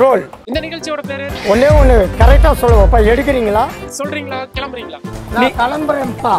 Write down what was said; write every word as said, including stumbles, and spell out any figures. Roll. இந்த நிகழ்ச்சியோட பேரு ஒண்ணே ஒண்ணு கரெக்ட்டா சொல்லுங்கப்பா. எடுக்குறீங்களா? சொல்றீங்களா? கிளம்பறீங்களா? நான் கிளம்பறேன்ப்பா.